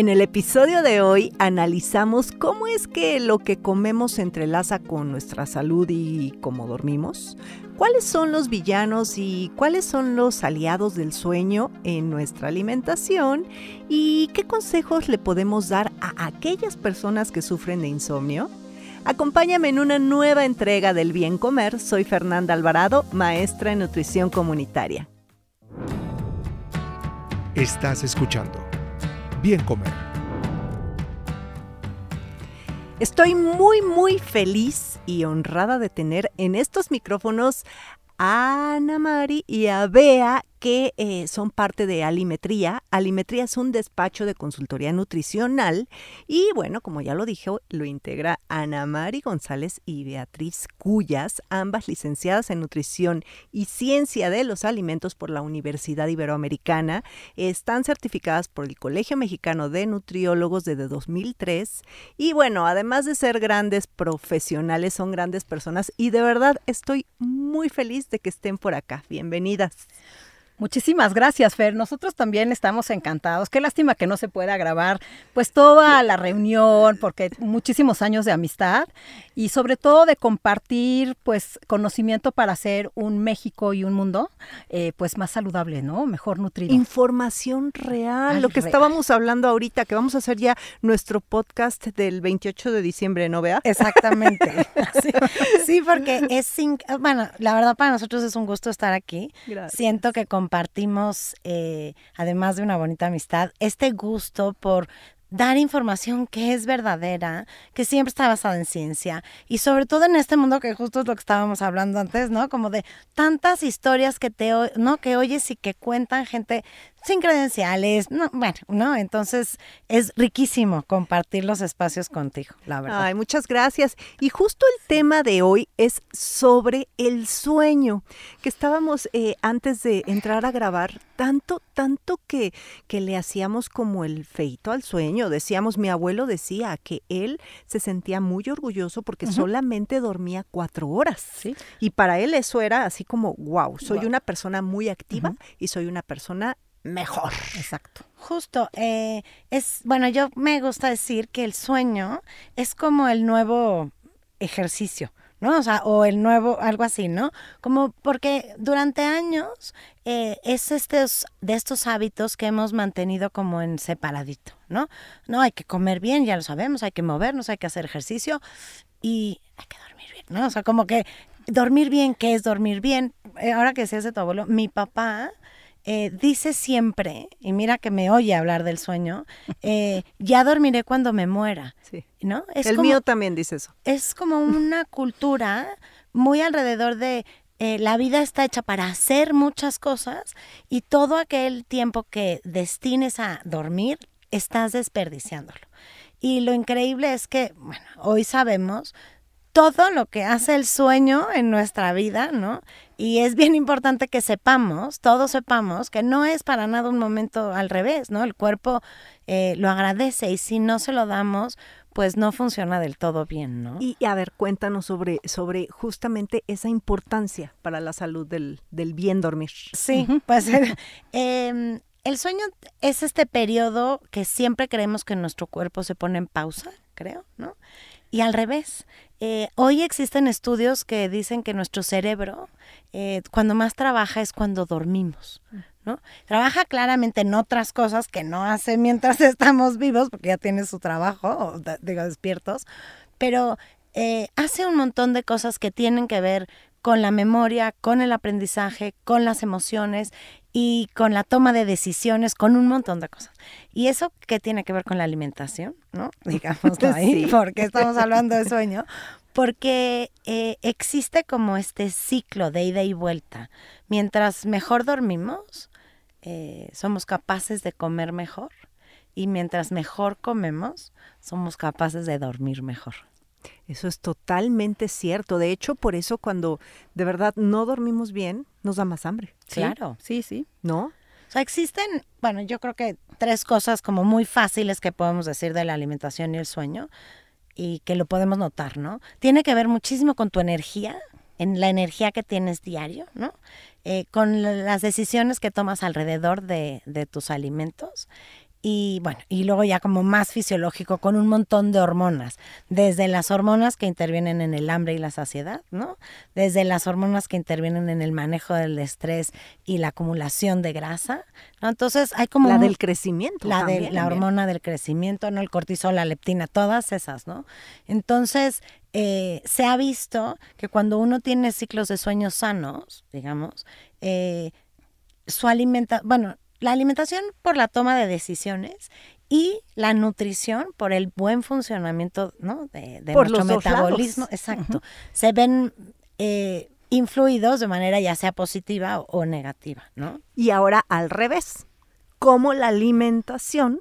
En el episodio de hoy analizamos cómo es que lo que comemos se entrelaza con nuestra salud y cómo dormimos, cuáles son los villanos y cuáles son los aliados del sueño en nuestra alimentación y qué consejos le podemos dar a aquellas personas que sufren de insomnio. Acompáñame en una nueva entrega del Bien Comer. Soy Fernanda Alvarado, maestra en nutrición comunitaria. Estás escuchando Bien Comer. Estoy muy feliz y honrada de tener en estos micrófonos a Ana Mari y a Bea, que son parte de Alimetría. Alimetría es un despacho de consultoría nutricional y, bueno, como ya lo dije, lo integra Ana María González y Beatriz Cuyas, ambas licenciadas en Nutrición y Ciencia de los Alimentos por la Universidad Iberoamericana. Están certificadas por el Colegio Mexicano de Nutriólogos desde 2003 y, bueno, además de ser grandes profesionales, son grandes personas y de verdad estoy muy feliz de que estén por acá. Bienvenidas. Muchísimas gracias, Fer. Nosotros también estamos encantados. Qué lástima que no se pueda grabar pues toda la reunión, porque muchísimos años de amistad y sobre todo de compartir pues conocimiento para hacer un México y un mundo pues más saludable, ¿no? Mejor nutrido. Información real, lo que estábamos hablando ahorita, que vamos a hacer ya nuestro podcast del 28 de diciembre, ¿no, Bea? Exactamente. Sí, porque es, bueno, la verdad para nosotros es un gusto estar aquí. Gracias. Siento que compartimos, además de una bonita amistad, este gusto por dar información que es verdadera, que siempre está basada en ciencia y sobre todo en este mundo que justo es lo que estábamos hablando antes, ¿no? Como de tantas historias que que oyes y que cuentan gente sin credenciales, no, bueno, no, entonces es riquísimo compartir los espacios contigo, la verdad. Ay, muchas gracias. Y justo el tema de hoy es sobre el sueño, que estábamos antes de entrar a grabar, tanto que le hacíamos como el feito al sueño. Decíamos, mi abuelo decía que él se sentía muy orgulloso porque solamente dormía 4 horas. ¿Sí? Y para él eso era así como, wow, soy una persona muy activa y soy una persona mejor. Exacto. Justo, bueno, yo me gusta decir que el sueño es como el nuevo ejercicio, ¿no? O sea, o el nuevo, algo así, ¿no? Como porque durante años es de estos hábitos que hemos mantenido como en separadito, ¿no? No, hay que comer bien, ya lo sabemos, hay que movernos, hay que hacer ejercicio y hay que dormir bien, ¿no? O sea, como que dormir bien, ¿qué es dormir bien? Ahora que decías de tu abuelo, mi papá dice siempre, y mira que me oye hablar del sueño, ya dormiré cuando me muera. Sí. ¿No? El mío también dice eso. Es como una cultura muy alrededor de la vida está hecha para hacer muchas cosas y todo aquel tiempo que destines a dormir estás desperdiciándolo. Y lo increíble es que, bueno, hoy sabemos todo lo que hace el sueño en nuestra vida, ¿no? Y es bien importante que sepamos, todos sepamos, que no es para nada un momento al revés, ¿no? El cuerpo lo agradece y si no se lo damos, pues no funciona del todo bien, ¿no? Y a ver, cuéntanos sobre justamente esa importancia para la salud del bien dormir. Sí, pues el sueño es este periodo que siempre creemos que nuestro cuerpo se pone en pausa, creo, ¿no? Y al revés, hoy existen estudios que dicen que nuestro cerebro, cuando más trabaja es cuando dormimos, ¿no? Trabaja claramente en otras cosas que no hace mientras estamos vivos, porque ya tiene su trabajo, despiertos, pero hace un montón de cosas que tienen que ver con la memoria, con el aprendizaje, con las emociones y con la toma de decisiones, con un montón de cosas. ¿Y eso qué tiene que ver con la alimentación? ¿No? Digámoslo ahí, sí. Porque estamos hablando de sueño. Porque existe como este ciclo de ida y vuelta. Mientras mejor dormimos, somos capaces de comer mejor. Y mientras mejor comemos, somos capaces de dormir mejor. Eso es totalmente cierto. De hecho, por eso cuando de verdad no dormimos bien, nos da más hambre. ¿Sí? Claro. Sí, sí. ¿No? O sea, existen, bueno, yo creo que 3 cosas como muy fáciles que podemos decir de la alimentación y el sueño y que lo podemos notar, ¿no? Tiene que ver muchísimo con tu energía, en la energía que tienes diario, ¿no? Con las decisiones que tomas alrededor de tus alimentos Y bueno, y luego ya como más fisiológico, con un montón de hormonas, desde las hormonas que intervienen en el hambre y la saciedad, ¿no? Desde las hormonas que intervienen en el manejo del estrés y la acumulación de grasa, ¿no? Entonces hay como... La del crecimiento. La hormona del crecimiento, ¿no? El cortisol, la leptina, todas esas, ¿no? Entonces... se ha visto que cuando uno tiene ciclos de sueños sanos, digamos, la alimentación por la toma de decisiones y la nutrición por el buen funcionamiento, ¿no? de nuestro metabolismo, exacto, se ven influidos de manera ya sea positiva o negativa, ¿no? Y ahora al revés, ¿cómo la alimentación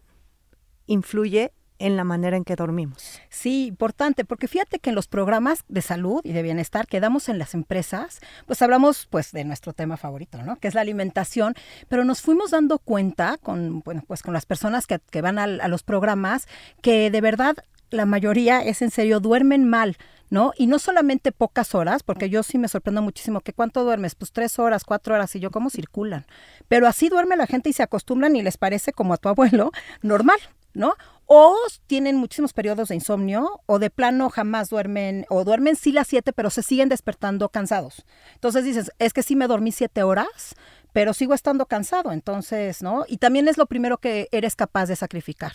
influye en la manera en que dormimos? Sí, importante, porque fíjate que en los programas de salud y de bienestar que damos en las empresas, pues hablamos pues de nuestro tema favorito, ¿no? Que es la alimentación, pero nos fuimos dando cuenta con las personas que van a los programas, que de verdad la mayoría es en serio, duermen mal, ¿no? Y no solamente pocas horas, porque yo sí me sorprendo muchísimo que ¿cuánto duermes? Pues 3 horas, 4 horas, y yo cómo circulan. Pero así duerme la gente y se acostumbran y les parece, como a tu abuelo, normal, ¿no? O tienen muchísimos periodos de insomnio, o de plano jamás duermen, o duermen sí las 7, pero se siguen despertando cansados. Entonces dices, es que sí me dormí 7 horas, pero sigo estando cansado, entonces, ¿no? Y también es lo primero que eres capaz de sacrificar.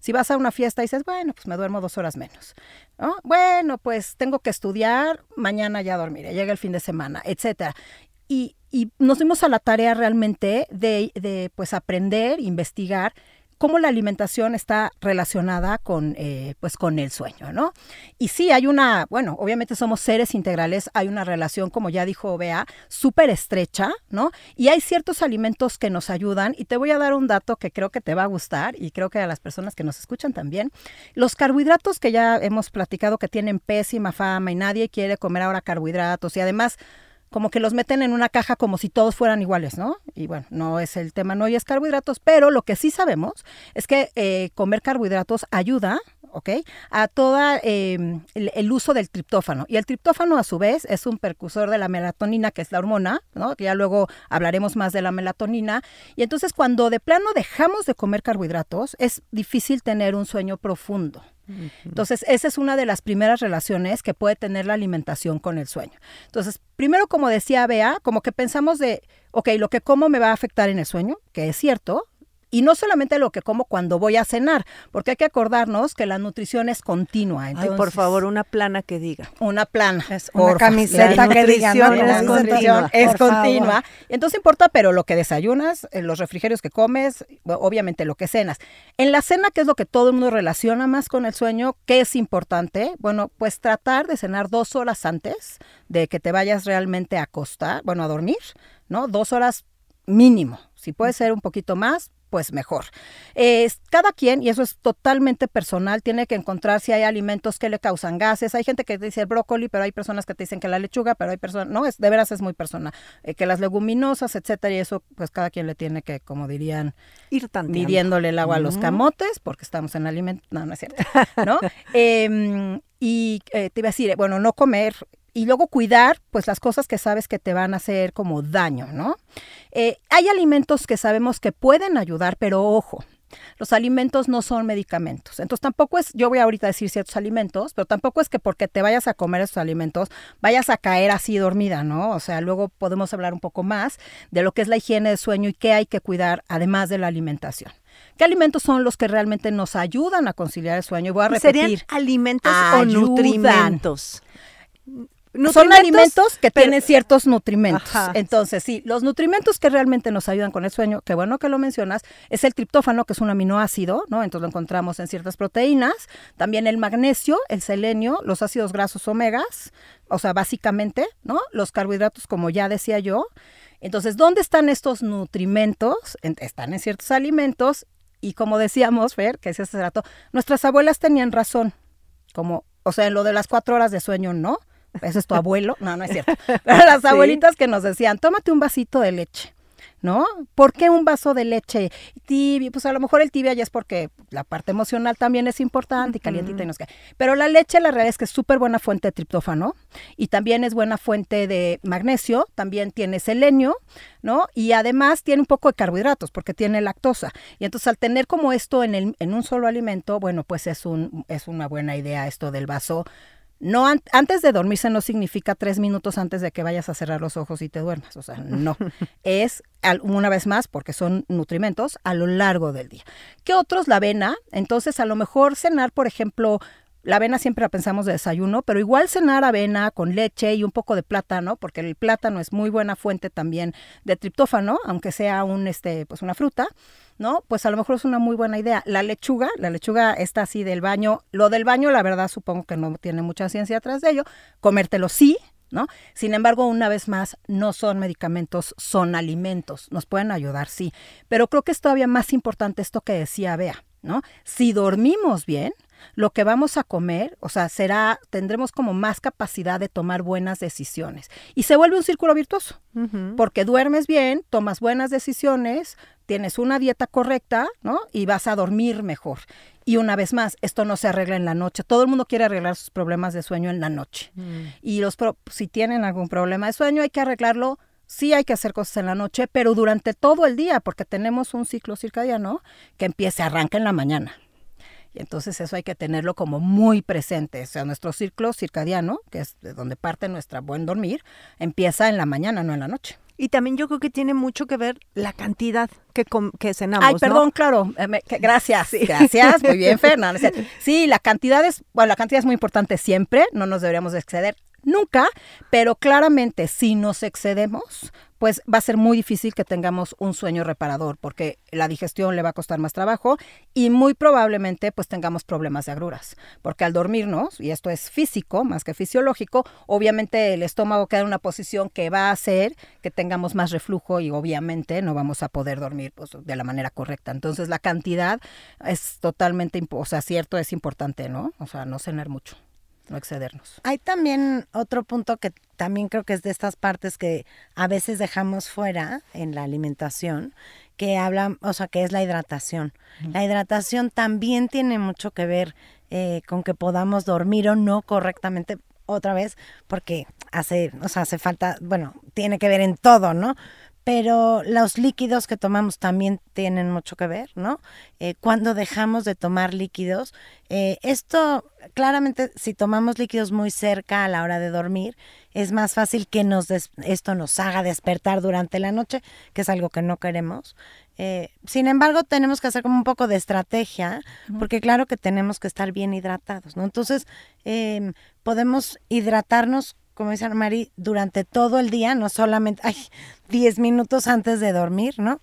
Si vas a una fiesta y dices, bueno, pues me duermo 2 horas menos, ¿no? Bueno, pues tengo que estudiar, mañana ya dormiré, llega el fin de semana, etcétera. Y nos dimos a la tarea realmente de aprender, investigar cómo la alimentación está relacionada con el sueño, ¿no? Y sí, hay una, bueno, obviamente somos seres integrales, hay una relación, como ya dijo Bea, súper estrecha, ¿no? Y hay ciertos alimentos que nos ayudan, y te voy a dar un dato que creo que te va a gustar, y creo que a las personas que nos escuchan también. Los carbohidratos, que ya hemos platicado que tienen pésima fama y nadie quiere comer ahora carbohidratos, y además... como que los meten en una caja como si todos fueran iguales, ¿no? Y bueno, no es el tema, no es carbohidratos, pero lo que sí sabemos es que comer carbohidratos ayuda, ¿ok? A toda el uso del triptófano. Y el triptófano, a su vez, es un precursor de la melatonina, que es la hormona, ¿no? Que ya luego hablaremos más de la melatonina. Y entonces, cuando de plano dejamos de comer carbohidratos, es difícil tener un sueño profundo. Entonces, esa es una de las primeras relaciones que puede tener la alimentación con el sueño. Entonces, primero, como decía Bea, como que pensamos de, ok, lo que como me va a afectar en el sueño, que es cierto, y no solamente lo que como cuando voy a cenar, porque hay que acordarnos que la nutrición es continua. Entonces, ay, por favor, una plana que diga. Una plana. Es una camiseta que diga. No, la nutrición es continua. Entonces importa, pero lo que desayunas, los refrigerios que comes, obviamente lo que cenas. En la cena, que es lo que todo el mundo relaciona más con el sueño, ¿qué es importante? Bueno, pues tratar de cenar 2 horas antes de que te vayas realmente a acostar, bueno, a dormir, ¿no? 2 horas mínimo. Si puede ser un poquito más, pues mejor. Cada quien, y eso es totalmente personal, tiene que encontrar si hay alimentos que le causan gases. Hay gente que dice el brócoli, pero hay personas que te dicen que la lechuga, pero hay personas, no, de veras es muy personal, que las leguminosas, etcétera, y eso pues cada quien le tiene que, como dirían, ir tanteando, midiéndole el agua a los camotes, porque estamos en alimento, no es cierto, ¿no? Te iba a decir, bueno, no comer. Y luego cuidar, pues, las cosas que sabes que te van a hacer como daño, ¿no? Hay alimentos que sabemos que pueden ayudar, pero ojo, los alimentos no son medicamentos. Entonces, tampoco es, yo voy ahorita a decir ciertos alimentos, pero tampoco es que porque te vayas a comer esos alimentos vayas a caer así dormida, ¿no? O sea, luego podemos hablar un poco más de lo que es la higiene del sueño y qué hay que cuidar, además de la alimentación. ¿Qué alimentos son los que realmente nos ayudan a conciliar el sueño? Y voy a repetir. ¿Serían alimentos o nutrimentos? Son alimentos que tienen ciertos nutrimentos. Ajá. Entonces, sí, los nutrimentos que realmente nos ayudan con el sueño, que bueno que lo mencionas, es el triptófano, que es un aminoácido, ¿no? Entonces lo encontramos en ciertas proteínas. También el magnesio, el selenio, los ácidos grasos omegas, o sea, básicamente, ¿no? Los carbohidratos, como ya decía yo. Entonces, ¿dónde están estos nutrimentos? Están en ciertos alimentos. Y como decíamos, Fer, que decía hace rato, nuestras abuelas tenían razón. Como, o sea, en lo de las 4 horas de sueño, ¿no? Eso es tu abuelo, no es cierto, pero las abuelitas que nos decían, tómate un vasito de leche, ¿no? ¿Por qué un vaso de leche tibia? Pues a lo mejor el tibia ya es porque la parte emocional también es importante y calientita y no sé qué. Pero la leche, la realidad es que es súper buena fuente de triptófano y también es buena fuente de magnesio, también tiene selenio, ¿no? Y además tiene un poco de carbohidratos porque tiene lactosa. Y entonces al tener como esto en un solo alimento, bueno, pues es una buena idea esto del vaso. No, antes de dormirse no significa 3 minutos antes de que vayas a cerrar los ojos y te duermas, o sea, no. Es, una vez más, porque son nutrimentos a lo largo del día. ¿Qué otros? La avena. Entonces, a lo mejor cenar, por ejemplo, la avena siempre la pensamos de desayuno, pero igual cenar avena con leche y un poco de plátano, porque el plátano es muy buena fuente también de triptófano, aunque sea pues una fruta, ¿no? Pues a lo mejor es una muy buena idea. La lechuga está así del baño. Lo del baño, la verdad, supongo que no tiene mucha ciencia atrás de ello. Comértelo sí, ¿no? Sin embargo, una vez más, no son medicamentos, son alimentos. Nos pueden ayudar, sí. Pero creo que es todavía más importante esto que decía Bea, ¿no? Si dormimos bien, lo que vamos a comer, o sea, tendremos como más capacidad de tomar buenas decisiones. Y se vuelve un círculo virtuoso, porque duermes bien, tomas buenas decisiones, tienes una dieta correcta, ¿no? Y vas a dormir mejor. Y una vez más, esto no se arregla en la noche. Todo el mundo quiere arreglar sus problemas de sueño en la noche. Y si tienen algún problema de sueño, hay que arreglarlo. Sí hay que hacer cosas en la noche, pero durante todo el día, porque tenemos un ciclo circadiano que arranca en la mañana. Y entonces eso hay que tenerlo como muy presente. O sea, nuestro ciclo circadiano, que es de donde parte nuestra buen dormir, empieza en la mañana, no en la noche. Y también yo creo que tiene mucho que ver la cantidad que cenamos, ¿no? Ay, perdón, claro. Gracias, sí. Gracias. Muy bien, Fernanda. Sí, la cantidad es muy importante siempre. No nos deberíamos exceder nunca, pero claramente si nos excedemos, pues va a ser muy difícil que tengamos un sueño reparador, porque la digestión le va a costar más trabajo y muy probablemente pues tengamos problemas de agruras, porque al dormirnos, y esto es físico más que fisiológico, obviamente el estómago queda en una posición que va a hacer que tengamos más reflujo y obviamente no vamos a poder dormir pues, de la manera correcta. Entonces la cantidad es totalmente, cierto, es importante, ¿no? O sea, no cenar mucho, no excedernos. Hay también otro punto que también creo que es de estas partes que a veces dejamos fuera en la alimentación, que es la hidratación. La hidratación también tiene mucho que ver con que podamos dormir o no correctamente, otra vez, porque hace falta, bueno, tiene que ver en todo, ¿no? Pero los líquidos que tomamos también tienen mucho que ver, ¿no? Cuando dejamos de tomar líquidos, esto claramente si tomamos líquidos muy cerca a la hora de dormir, es más fácil que esto nos haga despertar durante la noche, que es algo que no queremos. Sin embargo, tenemos que hacer como un poco de estrategia, porque claro que tenemos que estar bien hidratados, ¿no? Entonces, podemos hidratarnos, como dice Ana María, durante todo el día, no solamente 10 minutos antes de dormir, ¿no?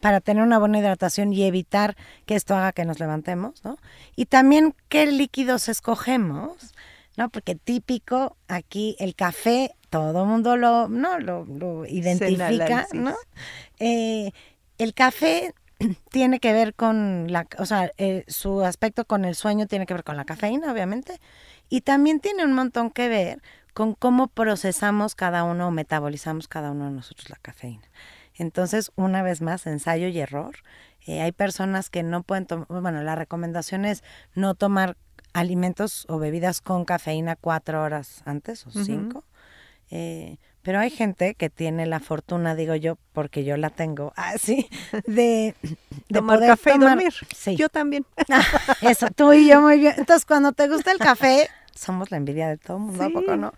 Para tener una buena hidratación y evitar que esto haga que nos levantemos, ¿no? Y también qué líquidos escogemos, ¿no? Porque típico aquí el café, todo mundo lo identifica, ¿no? El café tiene que ver con su aspecto con el sueño tiene que ver con la cafeína, obviamente, y también tiene un montón que ver con cómo procesamos cada uno o metabolizamos cada uno de nosotros la cafeína. Entonces, una vez más, ensayo y error. Hay personas que no pueden tomar, bueno, la recomendación es no tomar alimentos o bebidas con cafeína 4 horas antes o 5. Pero hay gente que tiene la fortuna, digo yo, porque yo la tengo, de tomar café y dormir. Sí. Yo también. Eso, tú y yo muy bien. Entonces, cuando te gusta el café, somos la envidia de todo el mundo, ¿a poco no?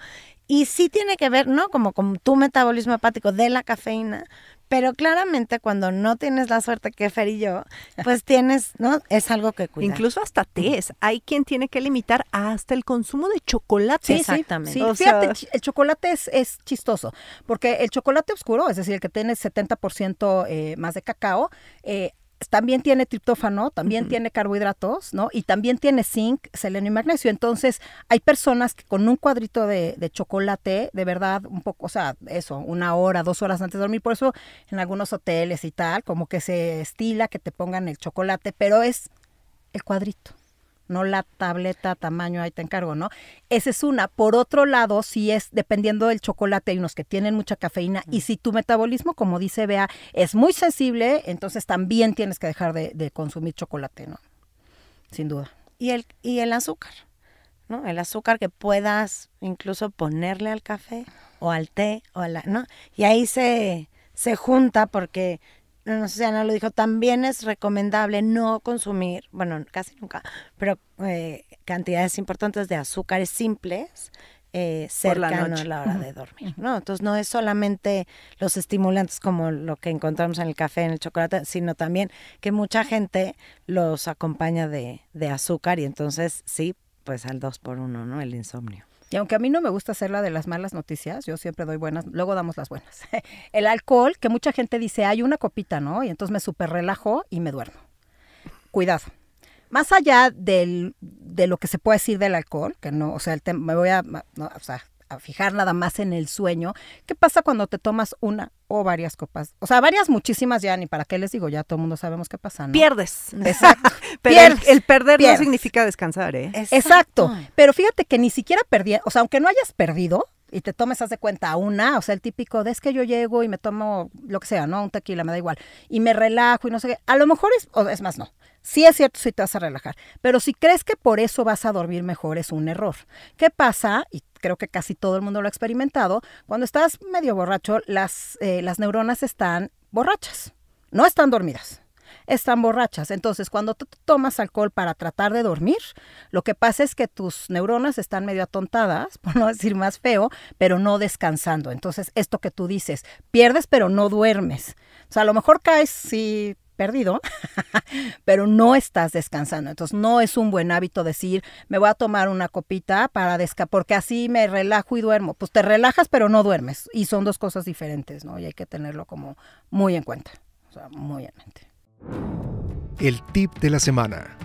Y sí tiene que ver, ¿no? Como con tu metabolismo hepático de la cafeína, pero claramente cuando no tienes la suerte que Fer y yo, pues tienes, ¿no? Es algo que cuidar. Incluso hasta tés. Hay quien tiene que limitar hasta el consumo de chocolate. Sí, exactamente. Sí. Fíjate, el chocolate es chistoso, porque el chocolate oscuro, es decir, el que tiene 70% más de cacao, también tiene triptófano, también tiene carbohidratos, ¿no? Y también tiene zinc, selenio y magnesio. Entonces, hay personas que con un cuadrito de chocolate, de verdad, un poco, 1 hora, 2 horas antes de dormir. Por eso, en algunos hoteles y tal, como que se estila que te pongan el chocolate, pero es el cuadrito, no la tableta tamaño, ahí te encargo, ¿no? Esa es una. Por otro lado, si es, dependiendo del chocolate, hay unos que tienen mucha cafeína, y si tu metabolismo, como dice Bea, es muy sensible, entonces también tienes que dejar de consumir chocolate, ¿no? Sin duda. Y el azúcar, ¿no? El azúcar que puedas incluso ponerle al café o al té o a la, ¿no? Y ahí se junta porque, no sé si Ana lo dijo, también es recomendable no consumir, bueno, casi nunca, pero cantidades importantes de azúcares simples cercano a la hora de dormir, ¿no? Entonces no es solamente los estimulantes como lo que encontramos en el café, en el chocolate, sino también que mucha gente los acompaña de azúcar y entonces sí, pues al 2x1, ¿no? El insomnio. Y aunque a mí no me gusta hacer la de las malas noticias, yo siempre doy buenas, luego damos las buenas. El alcohol, que mucha gente dice, hay una copita, ¿no? Y entonces me súper relajo y me duermo. Cuidado. Más allá de lo que se puede decir del alcohol, que no, o sea, me voy a fijar nada más en el sueño. ¿Qué pasa cuando te tomas una o varias copas? O sea, varias muchísimas ya, ni para qué les digo, ya todo el mundo sabemos qué pasa, ¿no? Pierdes. Exacto. Pero pierdes, el perder pierdes. No significa descansar, ¿eh? Exacto. Pero fíjate que ni siquiera perdí, o sea, aunque no hayas perdido y te tomes, haz de cuenta, una, o sea, el típico de es que yo llego y me tomo lo que sea, ¿no? Un tequila, me da igual, y me relajo y no sé qué. A lo mejor es más, no. Sí es cierto, sí te vas a relajar, pero si crees que por eso vas a dormir mejor, es un error. ¿Qué pasa? Y creo que casi todo el mundo lo ha experimentado, cuando estás medio borracho, las neuronas están borrachas, no están dormidas, están borrachas. Entonces, cuando tú tomas alcohol para tratar de dormir, lo que pasa es que tus neuronas están medio atontadas, por no decir más feo, pero no descansando. Entonces, esto que tú dices, pierdes pero no duermes. O sea, a lo mejor caes, sí, perdido, pero no estás descansando. Entonces, no es un buen hábito decir, me voy a tomar una copita para descansar, porque así me relajo y duermo. Pues te relajas, pero no duermes. Y son dos cosas diferentes, ¿no? Y hay que tenerlo como muy en cuenta. O sea, muy en mente. El tip de la semana.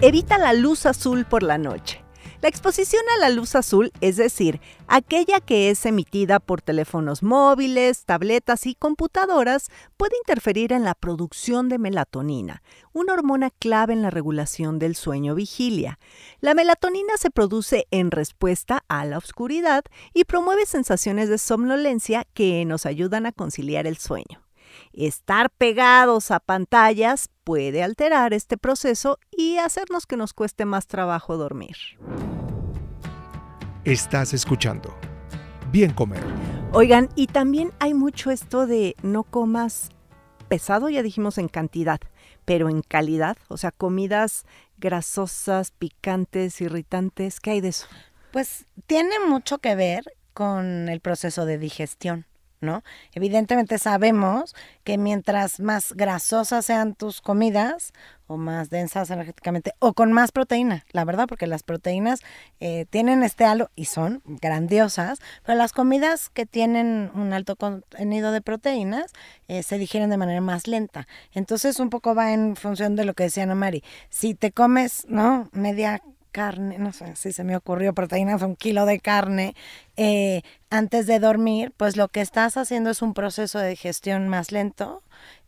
Evita la luz azul por la noche. La exposición a la luz azul, es decir, aquella que es emitida por teléfonos móviles, tabletas y computadoras, puede interferir en la producción de melatonina, una hormona clave en la regulación del sueño vigilia. La melatonina se produce en respuesta a la oscuridad y promueve sensaciones de somnolencia que nos ayudan a conciliar el sueño. Estar pegados a pantallas puede alterar este proceso y hacernos que nos cueste más trabajo dormir. Estás escuchando Bien Comer. Oigan, y también hay mucho esto de no comas pesado, ya dijimos en cantidad, pero en calidad, o sea, comidas grasosas, picantes, irritantes, ¿qué hay de eso? Pues tiene mucho que ver con el proceso de digestión, ¿no? Evidentemente sabemos que mientras más grasosas sean tus comidas o más densas energéticamente o con más proteína, la verdad, porque las proteínas tienen este halo y son grandiosas, pero las comidas que tienen un alto contenido de proteínas se digieren de manera más lenta. Entonces un poco va en función de lo que decía Ana Mari. Si te comes, ¿no?, media carne, no sé si se me ocurrió, proteínas, un kilo de carne, antes de dormir, pues lo que estás haciendo es un proceso de digestión más lento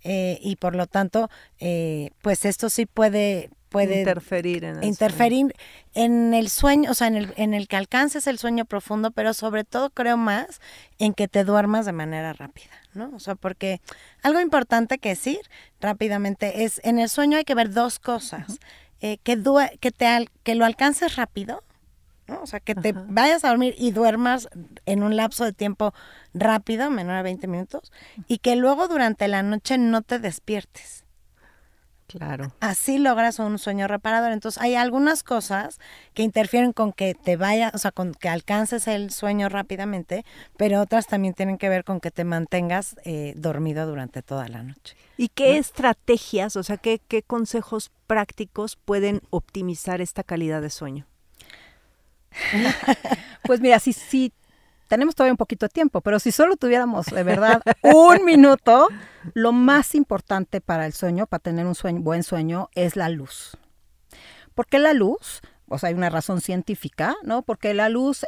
y por lo tanto, pues esto sí puede interferir en el sueño, o sea, en el que alcances el sueño profundo, pero sobre todo creo más en que te duermas de manera rápida, ¿no? O sea, porque algo importante que decir rápidamente es, en el sueño hay que ver dos cosas. Uh-huh. Que lo alcances rápido, ¿no? O sea, que te vayas a dormir y duermas en un lapso de tiempo rápido, menor a 20 minutos, y que luego durante la noche no te despiertes. Claro. Así logras un sueño reparador. Entonces, hay algunas cosas que interfieren con que te vayas, o sea, con que alcances el sueño rápidamente, pero otras también tienen que ver con que te mantengas dormido durante toda la noche. ¿Y qué estrategias, o sea, qué consejos prácticos pueden optimizar esta calidad de sueño? Pues mira, sí. Tenemos todavía un poquito de tiempo, pero si solo tuviéramos, de verdad, un minuto, lo más importante para el sueño, para tener un buen sueño, es la luz. Porque la luz o sea, hay una razón científica, ¿no? Porque la luz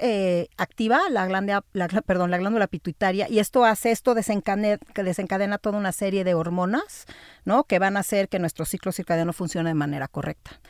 activa la glándula pituitaria, y esto desencadena toda una serie de hormonas, ¿no? Que van a hacer que nuestro ciclo circadiano funcione de manera correcta.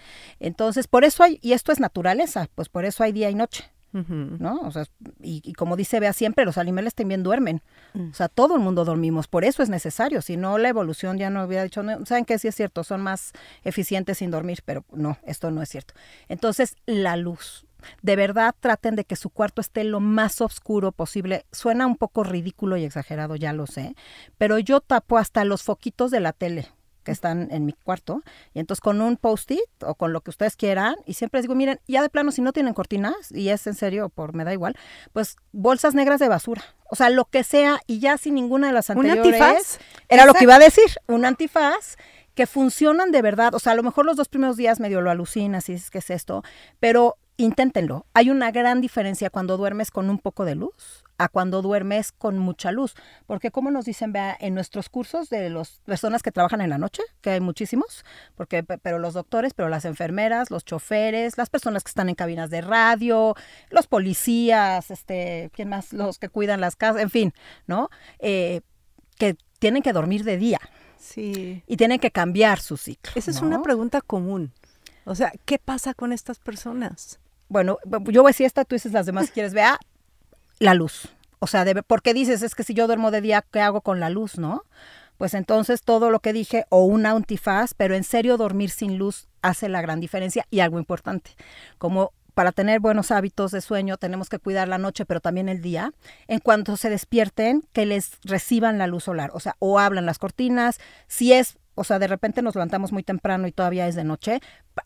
Entonces, por eso hay, y esto es naturaleza, pues por eso hay día y noche, ¿no? O sea, y como dice Bea siempre, los animales también duermen. O sea, todo el mundo dormimos, por eso es necesario. Si no, la evolución ya no hubiera dicho, no, ¿saben qué? Sí es cierto, son más eficientes sin dormir, pero no, esto no es cierto. Entonces, la luz. De verdad, traten de que su cuarto esté lo más oscuro posible. Suena un poco ridículo y exagerado, ya lo sé, pero yo tapo hasta los foquitos de la tele que están en mi cuarto, y entonces con un post-it o con lo que ustedes quieran, y siempre les digo, miren, ya de plano, si no tienen cortinas, y es en serio, me da igual, pues bolsas negras de basura, o sea, lo que sea, y ya sin ninguna de las anteriores. ¿Un antifaz? Era lo que iba a decir, un antifaz, que funcionan de verdad. O sea, a lo mejor los dos primeros días medio lo alucinas, si es que es esto, pero inténtenlo. Hay una gran diferencia cuando duermes con un poco de luz a cuando duermes con mucha luz, porque como nos dicen, vea, en nuestros cursos de las personas que trabajan en la noche, que hay muchísimos, pero los doctores, pero las enfermeras, los choferes, las personas que están en cabinas de radio, los policías, ¿quién más? Los que cuidan las casas, en fin, ¿no? Que tienen que dormir de día. Sí. Y tienen que cambiar su ciclo. Esa es una pregunta común. O sea, ¿qué pasa con estas personas? Bueno, yo voy a decir esta, tú dices las demás, ¿quieres? Vea, la luz. O sea, porque dices, es que si yo duermo de día, ¿qué hago con la luz, no? Pues entonces todo lo que dije, o un antifaz, pero en serio dormir sin luz hace la gran diferencia. Y algo importante, como para tener buenos hábitos de sueño tenemos que cuidar la noche, pero también el día. En cuanto se despierten, que les reciban la luz solar, o sea, o abran las cortinas, si es... O sea, de repente nos levantamos muy temprano y todavía es de noche,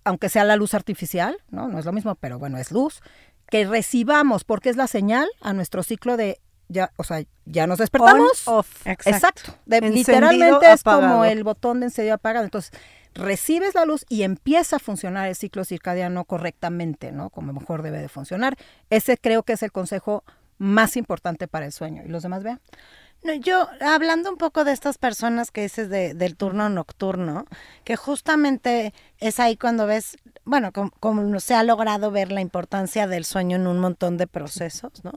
aunque sea la luz artificial, ¿no? No es lo mismo, pero bueno, es luz. Que recibamos, porque es la señal a nuestro ciclo de, ya nos despertamos. On, off. Exacto. Literalmente es como el botón de encendido apagado. Entonces, recibes la luz y empieza a funcionar el ciclo circadiano correctamente, ¿no? Como mejor debe de funcionar. Ese creo que es el consejo más importante para el sueño. ¿Y los demás, vean? No, yo, hablando un poco de estas personas que dices del turno nocturno, que justamente es ahí cuando ves, bueno, como se ha logrado ver la importancia del sueño en un montón de procesos, ¿no?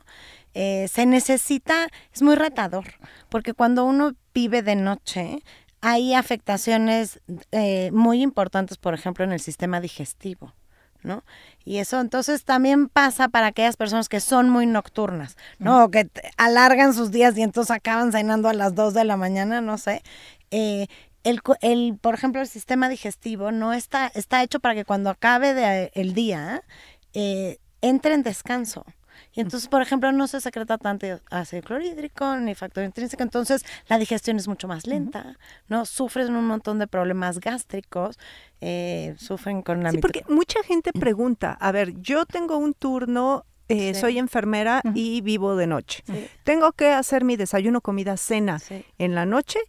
Se necesita, es muy retador, porque cuando uno vive de noche, hay afectaciones muy importantes, por ejemplo, en el sistema digestivo, ¿no? Y eso entonces también pasa para aquellas personas que son muy nocturnas, ¿no? O que alargan sus días y entonces acaban cenando a las 2 de la mañana, no sé. Por ejemplo, el sistema digestivo no está hecho para que cuando acabe el día entre en descanso. Y entonces, por ejemplo, no se secreta tanto ácido clorhídrico ni factor intrínseco, entonces la digestión es mucho más lenta, ¿no? Sufren un montón de problemas gástricos, sufren con la... Sí, porque mucha gente pregunta, a ver, yo tengo un turno, sí, soy enfermera y vivo de noche. Sí. Tengo que hacer mi desayuno, comida, cena en la noche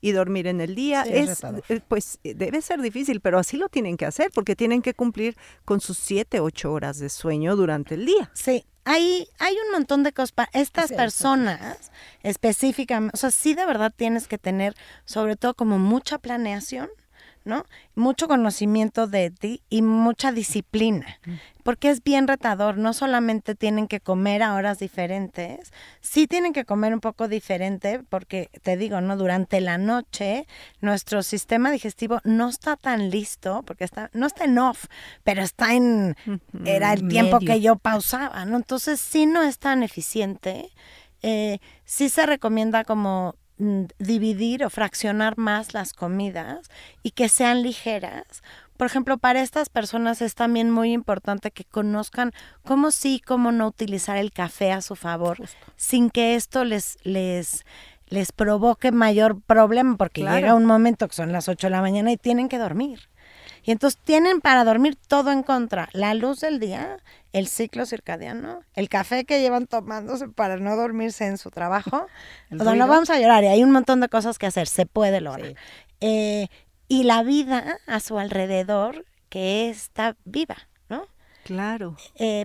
y dormir en el día. Sí, pues debe ser difícil, pero así lo tienen que hacer, porque tienen que cumplir con sus 7 u 8 horas de sueño durante el día. Sí. Hay un montón de cosas para estas personas específicamente. O sea, sí, de verdad tienes que tener, sobre todo, como mucha planeación, ¿no? Mucho conocimiento de ti y mucha disciplina, porque es bien retador. No solamente tienen que comer a horas diferentes, sí tienen que comer un poco diferente, porque te digo, ¿no? Durante la noche nuestro sistema digestivo no está tan listo, porque no está en off, pero está en... Era el tiempo que yo pausaba, ¿no? Entonces sí no es tan eficiente. Sí se recomienda como dividir o fraccionar más las comidas y que sean ligeras. Por ejemplo, para estas personas es también muy importante que conozcan cómo sí y cómo no utilizar el café a su favor, sin que esto les provoque mayor problema, porque llega un momento que son las 8 de la mañana y tienen que dormir. Y entonces tienen para dormir todo en contra: la luz del día, el ciclo circadiano, el café que llevan tomándose para no dormirse en su trabajo. No vamos a llorar, y hay un montón de cosas que hacer, se puede lograr. Sí. Y la vida a su alrededor que está viva, ¿no? Claro.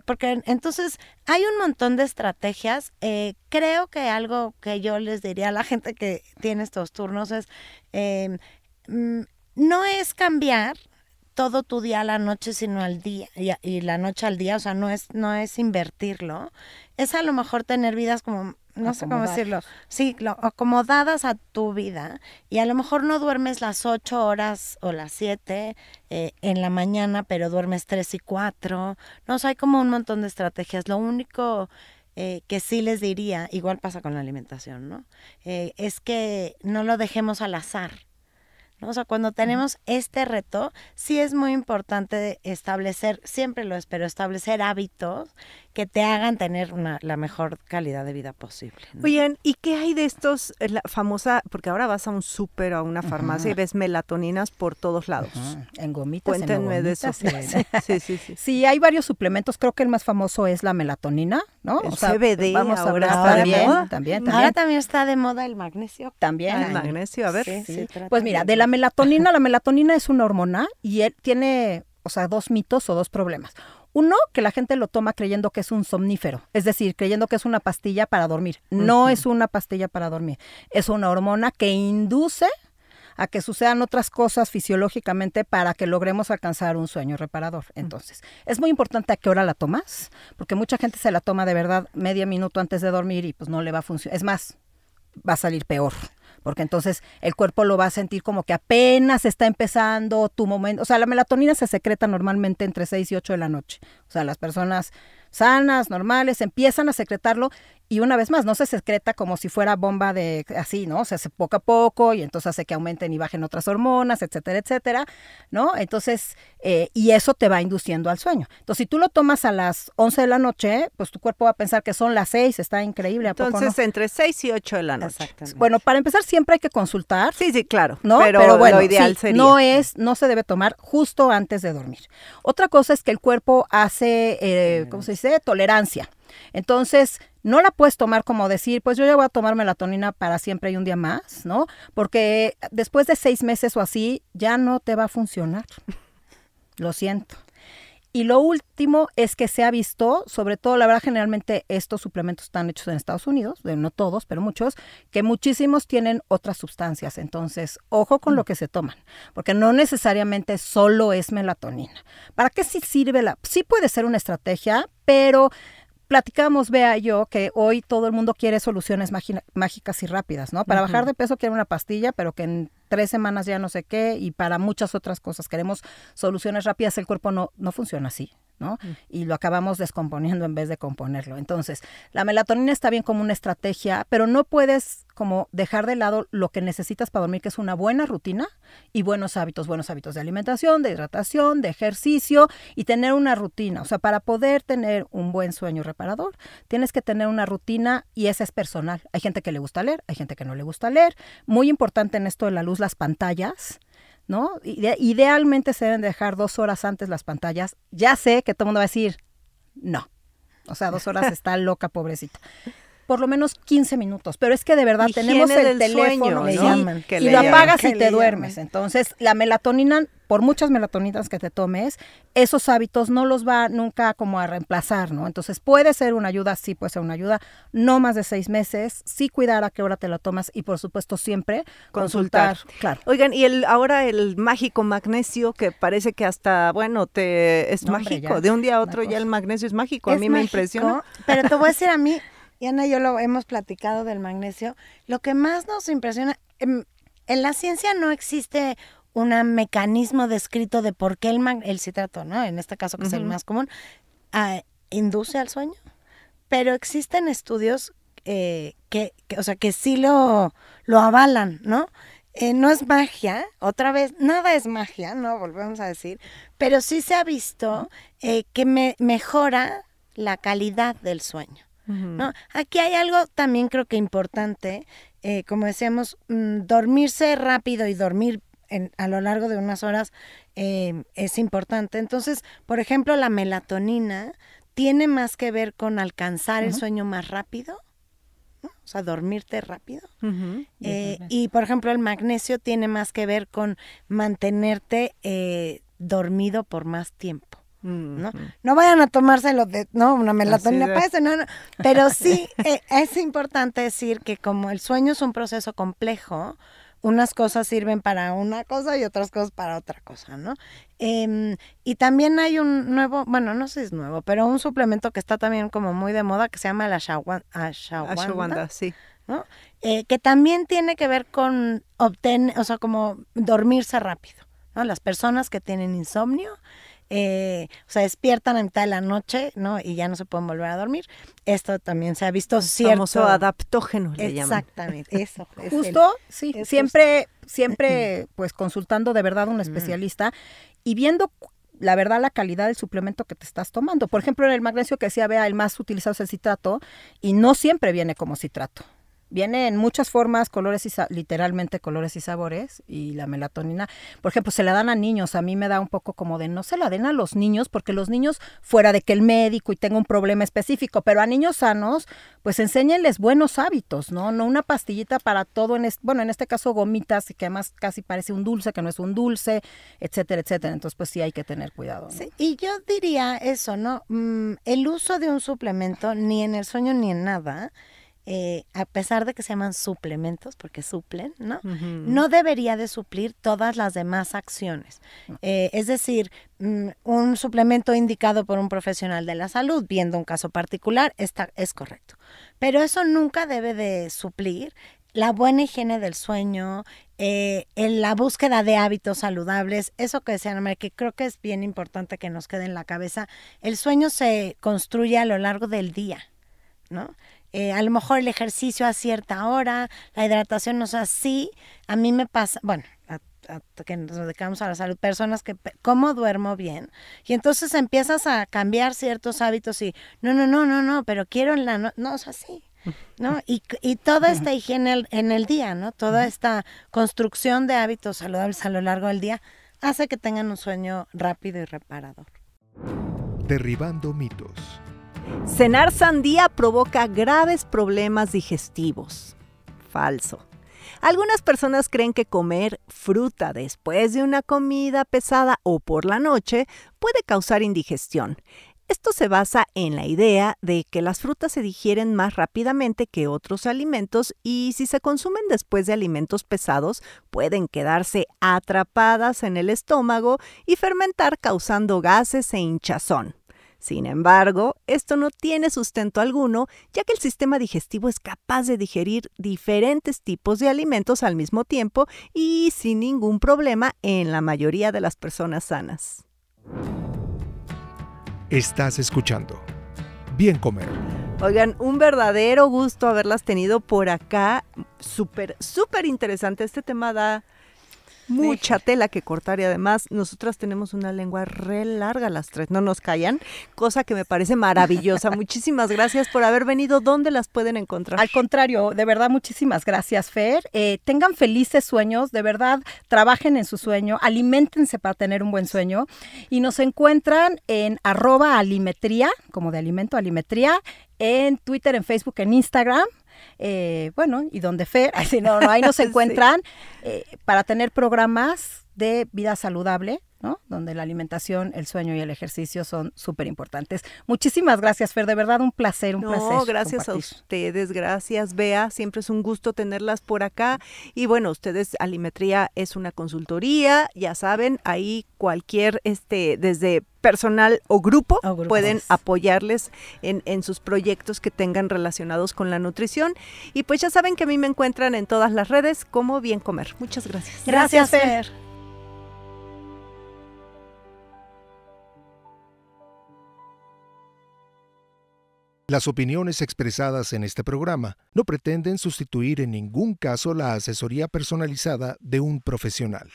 Porque entonces hay un montón de estrategias. Creo que algo que yo les diría a la gente que tiene estos turnos es, no es cambiar todo tu día a la noche, sino al día y la noche al día, o sea, no es invertirlo, es a lo mejor tener vidas como, no sé cómo decirlo, sí, acomodadas a tu vida, y a lo mejor no duermes las 8 horas o las 7 en la mañana, pero duermes 3 y 4, no, o sea, hay como un montón de estrategias. Lo único que sí les diría, igual pasa con la alimentación, ¿no? Es que no lo dejemos al azar, ¿no? O sea, cuando tenemos este reto, sí es muy importante establecer, siempre lo espero, establecer hábitos que te hagan tener la mejor calidad de vida posible, ¿no? Oigan, ¿y qué hay de estos, la famosa, porque ahora vas a un súper, a una farmacia, y ves melatoninas por todos lados? En gomitas. Cuéntenme en no gomitas, de eso. Sí. Sí, hay varios suplementos, creo que el más famoso es la melatonina, ¿no? El CBD, vamos ahora está también. Ahora también está de moda el magnesio. También. El magnesio, a ver. Sí. Pues mira, de la melatonina es una hormona y él tiene, o sea, 2 mitos o 2 problemas. Uno, que la gente lo toma creyendo que es un somnífero, es decir, creyendo que es una pastilla para dormir. No es una pastilla para dormir, es una hormona que induce a que sucedan otras cosas fisiológicamente para que logremos alcanzar un sueño reparador. Entonces, es muy importante a qué hora la tomas, porque mucha gente se la toma de verdad medio minuto antes de dormir y pues no le va a funcionar. Es más, va a salir peor, porque entonces el cuerpo lo va a sentir como que apenas está empezando tu momento. O sea, la melatonina se secreta normalmente entre 6 y 8 de la noche. O sea, las personas sanas, normales, empiezan a secretarlo y una vez más no se secreta como si fuera bomba de así, ¿no? Se hace poco a poco y entonces hace que aumenten y bajen otras hormonas, etcétera, etcétera, ¿no? Entonces, y eso te va induciendo al sueño. Entonces, si tú lo tomas a las 11 de la noche, pues tu cuerpo va a pensar que son las 6, está increíble, ¿a poco no? Entonces, entre 6 y 8 de la noche. Exactamente. Bueno, para empezar siempre hay que consultar. Sí, claro, ¿no? Pero bueno, lo ideal sería. No se debe tomar justo antes de dormir. Otra cosa es que el cuerpo hace, ¿cómo se dice? De tolerancia. Entonces, no la puedes tomar como decir, pues yo ya voy a tomar melatonina para siempre y un día más, ¿no? Porque después de 6 meses o así, ya no te va a funcionar. Lo siento. Y lo último es que se ha visto, sobre todo, la verdad, generalmente estos suplementos están hechos en Estados Unidos, no todos, pero muchos, que muchísimos tienen otras sustancias. Entonces, ojo con lo que se toman, porque no necesariamente solo es melatonina. ¿Para qué sí sirve? Sí puede ser una estrategia, pero platicamos, Bea y yo, que hoy todo el mundo quiere soluciones mágicas y rápidas, ¿no? Para bajar de peso quiere una pastilla, pero que en 3 semanas ya no sé qué, y para muchas otras cosas queremos soluciones rápidas. El cuerpo no funciona así, ¿no? Y lo acabamos descomponiendo en vez de componerlo. Entonces, la melatonina está bien como una estrategia, pero no puedes como dejar de lado lo que necesitas para dormir, que es una buena rutina y buenos hábitos de alimentación, de hidratación, de ejercicio y tener una rutina. O sea, para poder tener un buen sueño reparador, tienes que tener una rutina y esa es personal. Hay gente que le gusta leer, hay gente que no le gusta leer. Muy importante en esto de la luz, las pantallas, ¿no? Idealmente se deben dejar 2 horas antes las pantallas. Ya sé que todo el mundo va a decir, no. O sea, 2 horas está loca, pobrecita. Por lo menos 15 minutos. Pero es que de verdad tenemos el teléfono, ¿no? Y lo apagas y te duermes. Entonces, la melatonina, por muchas melatoninas que te tomes, esos hábitos no los va nunca como a reemplazar, ¿no? Entonces, puede ser una ayuda, sí puede ser una ayuda, no más de 6 meses, sí cuidar a qué hora te la tomas y, por supuesto, siempre consultar. Claro. Oigan, y ahora el mágico magnesio, que parece que hasta, bueno, es mágico. Hombre, de un día a otro ya el magnesio es mágico. A mí me impresiona. Pero te voy a decir, a mí, y Ana y yo lo hemos platicado del magnesio, lo que más nos impresiona, en la ciencia no existe un mecanismo descrito de por qué el citrato, ¿no? En este caso, que es el más común, induce al sueño. Pero existen estudios o sea, que sí lo avalan, ¿no? No es magia, otra vez, nada es magia, ¿no? Volvemos a decir. Pero sí se ha visto que mejora la calidad del sueño, ¿no? Aquí hay algo también creo que importante, como decíamos, dormirse rápido y dormir a lo largo de unas horas es importante. Entonces, por ejemplo, la melatonina tiene más que ver con alcanzar el sueño más rápido, ¿no? O sea, dormirte rápido. Y, por ejemplo, el magnesio tiene más que ver con mantenerte dormido por más tiempo, ¿no? No vayan a tomárselo de, ¿no? Una melatonina para eso, no. Pero sí es importante decir que como el sueño es un proceso complejo, unas cosas sirven para una cosa y otras cosas para otra cosa, ¿no? Y también hay un nuevo, bueno, no sé si es nuevo, pero un suplemento que está también como muy de moda que se llama la ashwagandha, sí, ¿no? Que también tiene que ver con obtener, o sea, como dormirse rápido, ¿no? Las personas que tienen insomnio, o sea, despiertan a mitad de la noche, ¿no? Y ya no se pueden volver a dormir. Esto también se ha visto cierto. Famoso adaptógeno le llaman. Exactamente, eso. Es justo, sí. Es siempre, justo. Siempre, pues, consultando de verdad a un especialista y viendo, la verdad, la calidad del suplemento que te estás tomando. Por ejemplo, en el magnesio que decía Bea, el más utilizado es el citrato y no siempre viene como citrato. Viene en muchas formas, colores y literalmente colores y sabores, y la melatonina, por ejemplo, se la dan a niños. A mí me da un poco como de no se la den a los niños, porque los niños, fuera de que el médico y tenga un problema específico, pero a niños sanos, pues enséñenles buenos hábitos, ¿no? No una pastillita para todo, bueno, en este caso gomitas, que además casi parece un dulce, que no es un dulce, etcétera, etcétera. Entonces, pues sí hay que tener cuidado, ¿no? Sí, y yo diría eso, ¿no? El uso de un suplemento, ni en el sueño ni en nada, a pesar de que se llaman suplementos, porque suplen, ¿no? No debería de suplir todas las demás acciones. Es decir, un suplemento indicado por un profesional de la salud, viendo un caso particular, es correcto. Pero eso nunca debe de suplir la buena higiene del sueño, en la búsqueda de hábitos saludables, eso que decía Ana María, que creo que es bien importante que nos quede en la cabeza. El sueño se construye a lo largo del día, ¿no? A lo mejor el ejercicio a cierta hora, la hidratación, o sea, sí, a mí me pasa, bueno, que nos dedicamos a la salud, personas que, ¿cómo duermo bien? Y entonces empiezas a cambiar ciertos hábitos y, no, pero quiero en la noche, no, o sea, sí, ¿no? Y toda esta higiene en el día, ¿no? Toda esta construcción de hábitos saludables a lo largo del día hace que tengan un sueño rápido y reparador. Derribando mitos. Cenar sandía provoca graves problemas digestivos. Falso. Algunas personas creen que comer fruta después de una comida pesada o por la noche puede causar indigestión. Esto se basa en la idea de que las frutas se digieren más rápidamente que otros alimentos y si se consumen después de alimentos pesados, pueden quedarse atrapadas en el estómago y fermentar causando gases e hinchazón. Sin embargo, esto no tiene sustento alguno, ya que el sistema digestivo es capaz de digerir diferentes tipos de alimentos al mismo tiempo y sin ningún problema en la mayoría de las personas sanas. Estás escuchando Bien Comer. Oigan, un verdadero gusto haberlas tenido por acá. Súper, súper interesante. Este tema da mucha tela que cortar y además nosotras tenemos una lengua re larga las tres, no nos callan, cosa que me parece maravillosa. Muchísimas gracias por haber venido. ¿Dónde las pueden encontrar? Al contrario, de verdad, muchísimas gracias, Fer. Tengan felices sueños, de verdad, trabajen en su sueño, aliméntense para tener un buen sueño y nos encuentran en @alimetría, como de alimento, alimetría, en Twitter, en Facebook, en Instagram. Bueno, y donde Fer, así no, ahí nos encuentran para tener programas de vida saludable, ¿no? Donde la alimentación, el sueño y el ejercicio son súper importantes. Muchísimas gracias, Fer, de verdad un placer, un placer. Gracias compartir. A ustedes, gracias, Bea, siempre es un gusto tenerlas por acá. Y bueno, ustedes, Alimetría es una consultoría, ya saben, ahí cualquier, desde personal o grupo, pueden apoyarles en sus proyectos que tengan relacionados con la nutrición. Y pues ya saben que a mí me encuentran en todas las redes como Bien Comer. Muchas gracias. Gracias, Fer. Las opiniones expresadas en este programa no pretenden sustituir en ningún caso la asesoría personalizada de un profesional.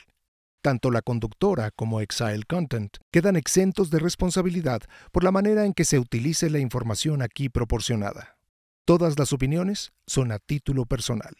Tanto la conductora como EXILE Content quedan exentos de responsabilidad por la manera en que se utilice la información aquí proporcionada. Todas las opiniones son a título personal.